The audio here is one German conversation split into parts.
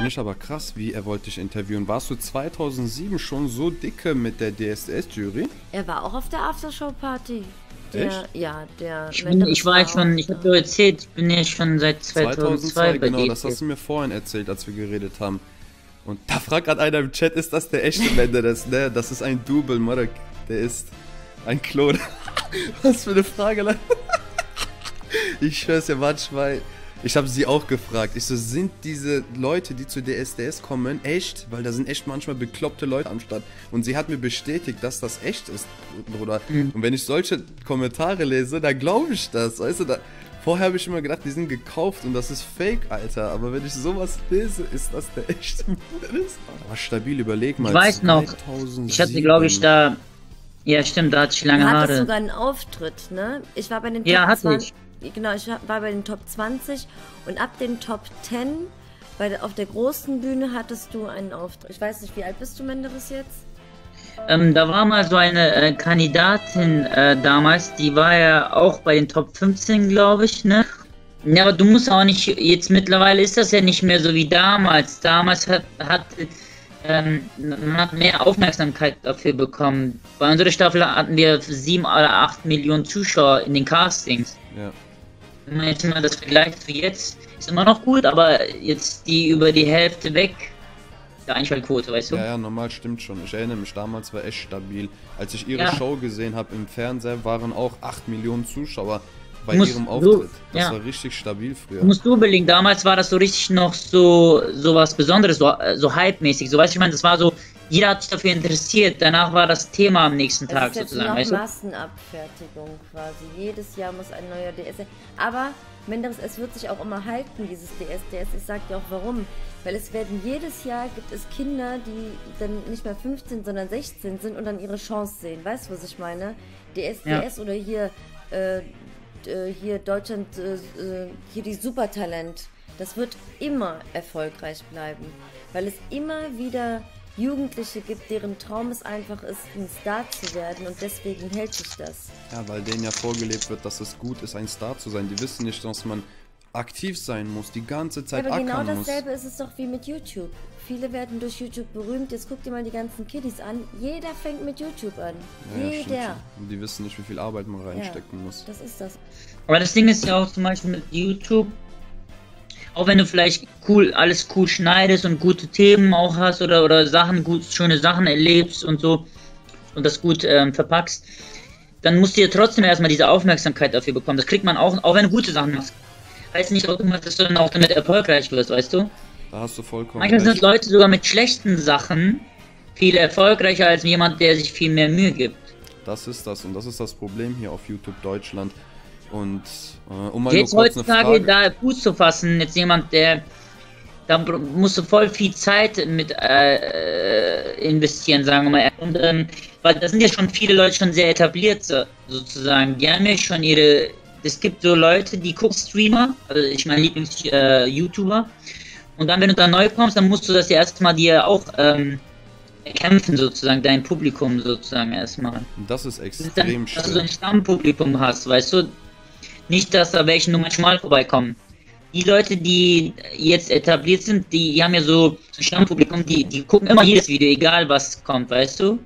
Finde ich aber krass, wie er wollte dich interviewen. Warst du 2007 schon so dicke mit der DSDS-Jury? Er war auch auf der Aftershow-Party. Echt? Ja, der... Ich hab dir erzählt, ich bin ja schon seit 2002 bei genau, das hast du mir vorhin erzählt, als wir geredet haben. Und da fragt gerade einer im Chat, ist das der echte Menderes? Ne, das ist ein Double, Marek. Der ist ein Klon. Was für eine Frage, Leute. Ich schwör's ja manchmal. Ich habe sie auch gefragt. Ich so, sind diese Leute, die zu DSDS kommen, echt? Weil da sind echt manchmal bekloppte Leute am Start. Und sie hat mir bestätigt, dass das echt ist, Bruder. Mhm. Und wenn ich solche Kommentare lese, dann glaube ich das, weißt du? Da, vorher habe ich immer gedacht, die sind gekauft und das ist Fake, Alter. Aber wenn ich sowas lese, ist das der echte Menderes. Aber stabil, überleg mal. Ich weiß noch, 2007. Ich hatte, glaube ich, da... Ja, stimmt, da hatte ich lange Haare. Du hattest sogar einen Auftritt, ne? Ich war bei den Top 20. Genau, ich war bei den Top 20 und ab den Top 10, auf der großen Bühne hattest du einen Auftritt. Ich weiß nicht, wie alt bist du, Menderes, jetzt? Da war mal so eine Kandidatin damals, die war ja auch bei den Top 15, glaube ich, ne? Ja, aber du musst auch nicht, jetzt mittlerweile ist das ja nicht mehr so wie damals. Damals man hat mehr Aufmerksamkeit dafür bekommen. Bei unserer Staffel hatten wir 7 oder 8 Millionen Zuschauer in den Castings. Ja. Wenn man jetzt mal das vergleicht zu jetzt, ist immer noch gut, aber jetzt die über die Hälfte weg, der Einschaltquote, weißt du? Ja, ja, normal, stimmt schon. Ich erinnere mich, damals war echt stabil. Als ich ihre Show gesehen habe im Fernseher, waren auch 8 Millionen Zuschauer bei ihrem Auftritt. Das war richtig stabil früher. Musst du überlegen, damals war das so richtig noch so was Besonderes, so hype-mäßig. So, weißt du, ich meine, das war so, jeder hat sich dafür interessiert. Danach war das Thema am nächsten Tag sozusagen. Das ist jetzt noch Massenabfertigung quasi. Jedes Jahr muss ein neuer DSDS. Aber Menderes, es wird sich auch immer halten, dieses DSDS. Ich sag dir auch warum. Weil es werden jedes Jahr, gibt es Kinder, die dann nicht mehr 15, sondern 16 sind und dann ihre Chance sehen. Weißt du, was ich meine? DSDS oder hier Deutschland, hier die Supertalent, das wird immer erfolgreich bleiben, weil es immer wieder Jugendliche gibt, deren Traum es einfach ist, ein Star zu werden, und deswegen hält sich das. Ja, weil denen ja vorgelebt wird, dass es gut ist, ein Star zu sein. Die wissen nicht, dass man aktiv sein muss, die ganze Zeit ackern muss. Ja, aber genau dasselbe ist es doch wie mit YouTube. Viele werden durch YouTube berühmt. Jetzt guck dir mal die ganzen Kiddies an. Jeder fängt mit YouTube an. Ja, jeder. Ja, und die wissen nicht, wie viel Arbeit man reinstecken muss. Das ist das. Aber das Ding ist ja auch zum Beispiel mit YouTube, auch wenn du vielleicht alles cool schneidest und gute Themen auch hast oder Sachen, schöne Sachen erlebst und so und das gut verpackst, dann musst du ja trotzdem erstmal diese Aufmerksamkeit dafür bekommen. Das kriegt man auch wenn du gute Sachen machst. Heißt nicht automatisch, dass du dann auch damit erfolgreich wirst, weißt du? Da hast du vollkommen recht. Manchmal sind Leute sogar mit schlechten Sachen viel erfolgreicher als jemand, der sich viel mehr Mühe gibt. Das ist das, und das ist das Problem hier auf YouTube Deutschland. Und um mal jetzt heutzutage da Fuß zu fassen, jetzt jemand, der da musst du voll viel Zeit mit investieren, sagen wir mal. Und, weil da sind ja schon viele Leute schon sehr etabliert sozusagen. Die haben ja schon ihre... Es gibt so Leute, die gucken Streamer, also ich meine Lieblings-YouTuber, und dann, wenn du da neu kommst, dann musst du das ja erstmal dir auch erkämpfen, sozusagen, dein Publikum sozusagen erstmal. Das ist extrem schön. Dass du ein Stammpublikum hast, weißt du, nicht, dass da welche nur manchmal vorbeikommen. Die Leute, die jetzt etabliert sind, die haben ja so ein Stammpublikum, die gucken immer jedes Video, egal was kommt, weißt du.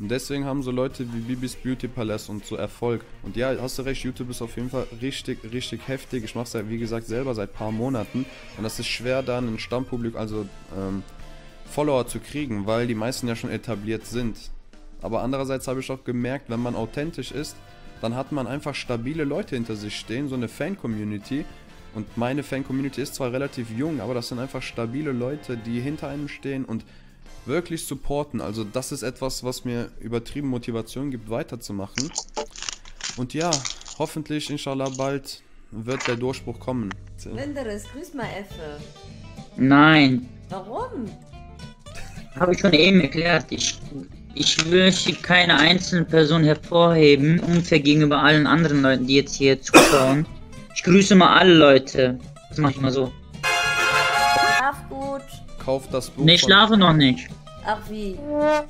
Und deswegen haben so Leute wie Bibis Beauty Palace und so Erfolg. Und ja, hast du recht, YouTube ist auf jeden Fall richtig, richtig heftig. Ich mache es ja, wie gesagt, selber seit paar Monaten. Und das ist schwer, da ein Stammpublikum, also Follower zu kriegen, weil die meisten ja schon etabliert sind. Aber andererseits habe ich auch gemerkt, wenn man authentisch ist, dann hat man einfach stabile Leute hinter sich stehen, so eine Fan-Community. Und meine Fan-Community ist zwar relativ jung, aber das sind einfach stabile Leute, die hinter einem stehen und wirklich supporten. Also das ist etwas, was mir übertrieben Motivation gibt, weiterzumachen. Und ja, hoffentlich, inshallah, bald wird der Durchbruch kommen. Menderes, grüß mal Effe. Nein. Warum? Habe ich schon eben erklärt. Ich möchte keine einzelne Person hervorheben, unfair gegenüber allen anderen Leuten, die jetzt hier zuschauen. Ich grüße mal alle Leute. Das mache ich mal so. Schlaf gut. Kauf das Buch. Nee, ich schlafe noch nicht. Ach wie. Auf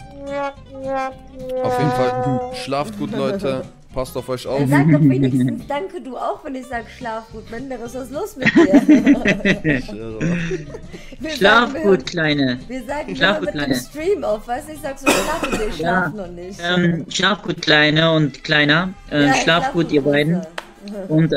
jeden Fall, schlaft gut, Leute. Passt auf euch auf. Sag doch wenigstens danke, du auch, wenn ich sage schlaf gut. Menderes, was ist los mit dir? Schlaf gut, Kleine. Wir sagen schlaf gut, Kleine. Stream auf, weißt du, ich sag so schlaf gut, ich schlaf noch nicht. Schlaf gut, Kleine und Kleiner. Ja, schlaf gut, ihr beiden. Und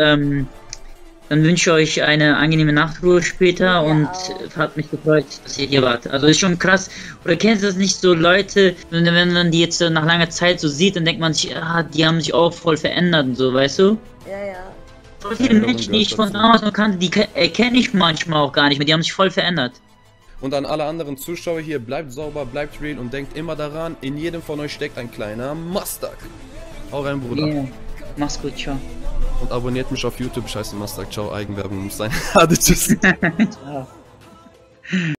dann wünsche ich euch eine angenehme Nachtruhe später und hat mich gefreut, dass ihr hier wart. Also ist schon krass. Oder kennst du das nicht, so Leute, wenn man die jetzt nach langer Zeit so sieht, dann denkt man sich, ah, die haben sich auch voll verändert und so, weißt du? Ja, ja. So viele Menschen, die ich von damals noch kannte, die erkenne ich manchmal auch gar nicht mehr, die haben sich voll verändert. Und an alle anderen Zuschauer hier, bleibt sauber, bleibt real und denkt immer daran, in jedem von euch steckt ein kleiner Mazdak. Hau rein, Bruder. Yeah. Mach's gut, ciao. Und abonniert mich auf YouTube, scheiße Mazdak, ciao, Eigenwerbung muss sein. Tschüss. Ciao.